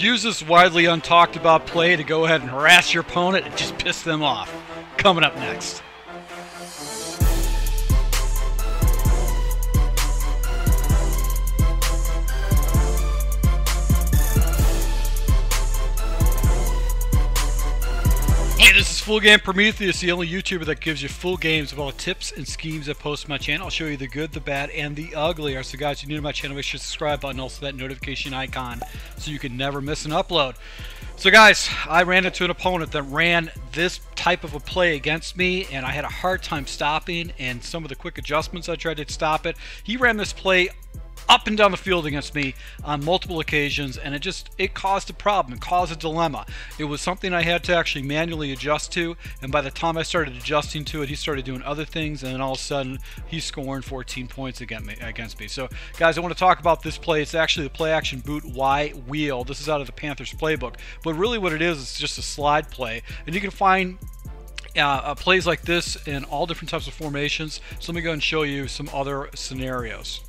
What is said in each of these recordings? Use this widely untalked about play to go ahead and harass your opponent and just piss them off. Coming up next. Hey, this is Full Game Prometheus, the only YouTuber that gives you full games of all the tips and schemes I post on my channel. I'll show you the good, the bad, and the ugly. So guys, if you're new to my channel, make sure to subscribe button, also that notification icon, so you can never miss an upload. So guys, I ran into an opponent that ran this type of a play against me, and I had a hard time stopping, and some of the quick adjustments I tried to stop it. He ran this play up and down the field against me on multiple occasions, and it caused a problem. It caused a dilemma. It was something I had to actually manually adjust to, and by the time I started adjusting to it, he started doing other things, and then all of a sudden he's scoring 14 points against me. So guys, I want to talk about this play. It's actually the play action boot Y wheel. This is out of the Panthers playbook, but really what it is, it's just a slide play, and you can find plays like this in all different types of formations. So let me go and show you some other scenarios.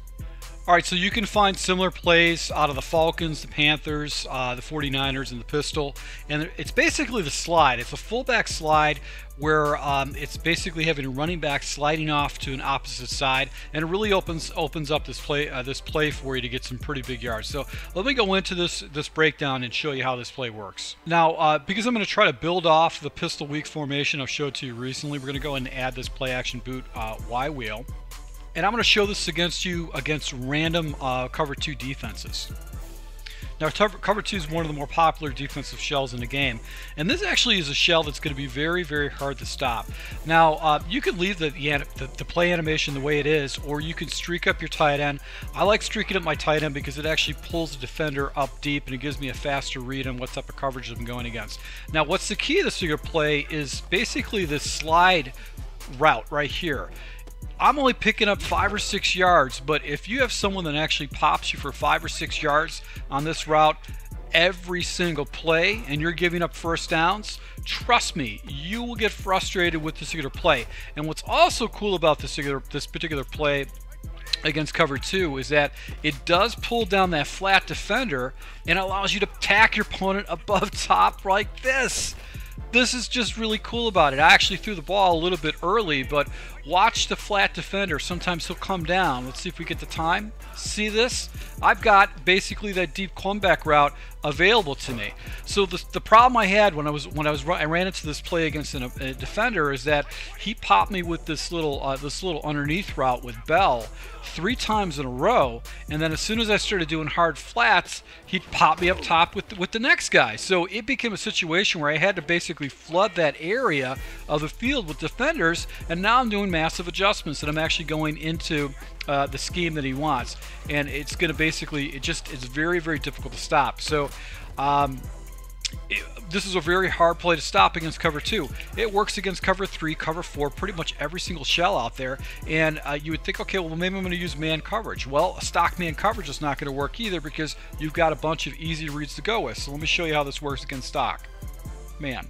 All right, so you can find similar plays out of the Falcons, the Panthers, the 49ers, and the pistol. And it's basically the slide. It's a fullback slide where it's basically having a running back sliding off to an opposite side, and it really opens up this play for you to get some pretty big yards. So let me go into this breakdown and show you how this play works. Now, because I'm going to try to build off the pistol weak formation I've showed to you recently, we're going to go ahead and add this play action boot Y wheel. And I'm going to show this against you against random cover 2 defenses. Now, cover 2 is one of the more popular defensive shells in the game, and this actually is a shell that's going to be very, very hard to stop. Now, you can leave the play animation the way it is, or you can streak up your tight end. I like streaking up my tight end because it actually pulls the defender up deep, and it gives me a faster read on what type of coverage I'm going against. Now, what's the key to this figure play is basically this slide route right here. I'm only picking up 5 or 6 yards, but if you have someone that actually pops you for 5 or 6 yards on this route every single play, and you're giving up first downs, trust me, you will get frustrated with this particular play. And what's also cool about this particular play against cover 2 is that it does pull down that flat defender and allows you to tack your opponent above top like this. This is just really cool about it. I actually threw the ball a little bit early, but watch the flat defender. Sometimes he'll come down. Let's see if we get the time. See this? I've got basically that deep comeback route available to me. So the problem I had when I ran into this play against a defender is that he popped me with this little underneath route with Bell 3 times in a row, and then as soon as I started doing hard flats, he'd pop me up top with the next guy. So it became a situation where I had to basically flood that area of the field with defenders, and now I'm doing massive adjustments, and I'm actually going into the scheme that he wants, and it's going to basically it's very, very difficult to stop. So this is a very hard play to stop against cover 2. It works against cover 3, cover 4, pretty much every single shell out there. And you would think, okay, well, maybe I'm going to use man coverage. Well, a stock man coverage is not going to work either, because you've got a bunch of easy reads to go with. So let me show you how this works against stock man.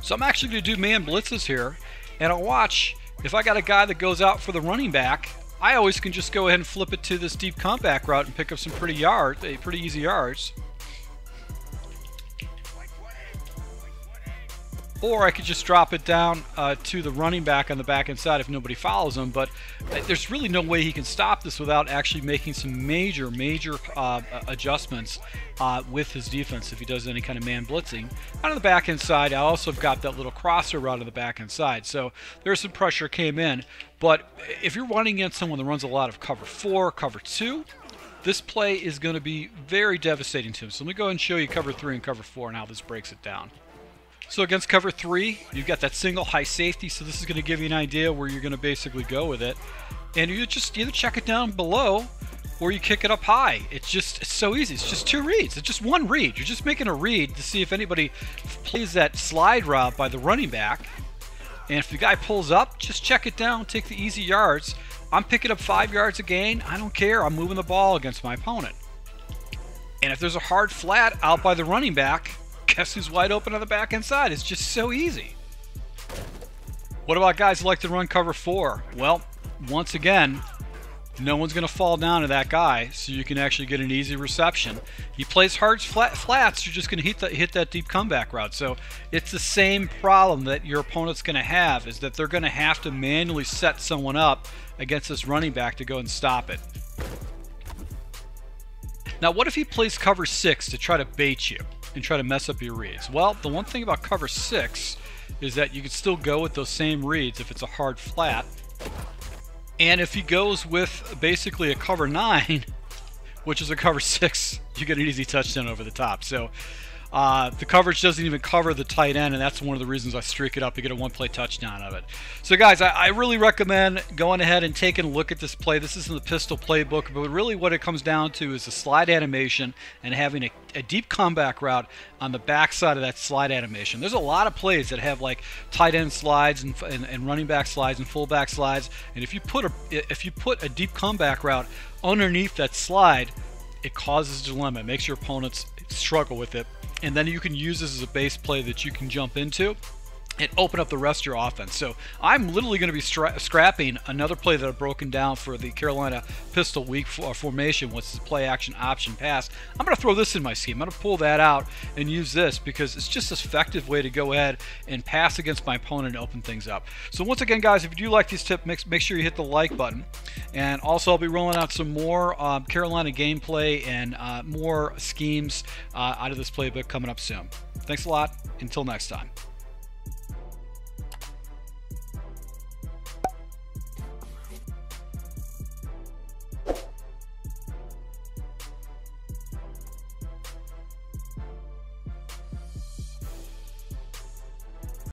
So I'm actually going to do man blitzes here, and I'll watch. If I got a guy that goes out for the running back, I always can just go ahead and flip it to this deep comeback route and pick up some pretty easy yards. Or I could just drop it down to the running back on the back inside if nobody follows him. But there's really no way he can stop this without actually making some major, major adjustments with his defense if he does any kind of man blitzing. Out of the back inside, I also have got that little crosser route on the back inside. So there's some pressure came in. But if you're running against someone that runs a lot of cover 4, cover 2, this play is going to be very devastating to him. So let me go ahead and show you cover 3 and cover 4 and how this breaks it down. So against cover 3, you've got that single high safety, so this is going to give you an idea where you're going to basically go with it. And you just either check it down below or you kick it up high. It's so easy. It's just 2 reads. It's just 1 read. You're just making a read to see if anybody plays that slide route by the running back. And if the guy pulls up, just check it down, take the easy yards. I'm picking up 5 yards a gain. I don't care. I'm moving the ball against my opponent. And if there's a hard flat out by the running back, guess who's wide open on the back inside? It's just so easy. What about guys who like to run cover 4? Well, once again, No one's going to fall down to that guy, so you can actually get an easy reception. He plays hard flats, you're just going to hit that deep comeback route. So it's the same problem that your opponent's going to have, is that they're going to have to manually set someone up against this running back to go and stop it. Now, what if he plays cover six to try to bait you and try to mess up your reads? Well, the one thing about cover six is that you can still go with those same reads if it's a hard flat. And if he goes with basically a cover 9, which is a cover 6, you get an easy touchdown over the top. So the coverage doesn't even cover the tight end, and that's one of the reasons I streak it up to get a one-play touchdown of it. So guys, I really recommend going ahead and taking a look at this play. This isn't the pistol playbook, but really what it comes down to is the slide animation and having a deep comeback route on the backside of that slide animation. There's a lot of plays that have like tight end slides and running back slides and fullback slides, and if you put a deep comeback route underneath that slide, it causes a dilemma. It makes your opponents struggle with it, and then you can use this as a base play that you can jump into and open up the rest of your offense. So I'm literally going to be scrapping another play that I've broken down for the Carolina pistol weak formation, which is play action option pass. I'm going to throw this in my scheme. I'm going to pull that out and use this because it's just an effective way to go ahead and pass against my opponent and open things up. So once again, guys, if you do like these tips, make sure you hit the like button. And also I'll be rolling out some more Carolina gameplay and more schemes out of this playbook coming up soon. Thanks a lot. Until next time.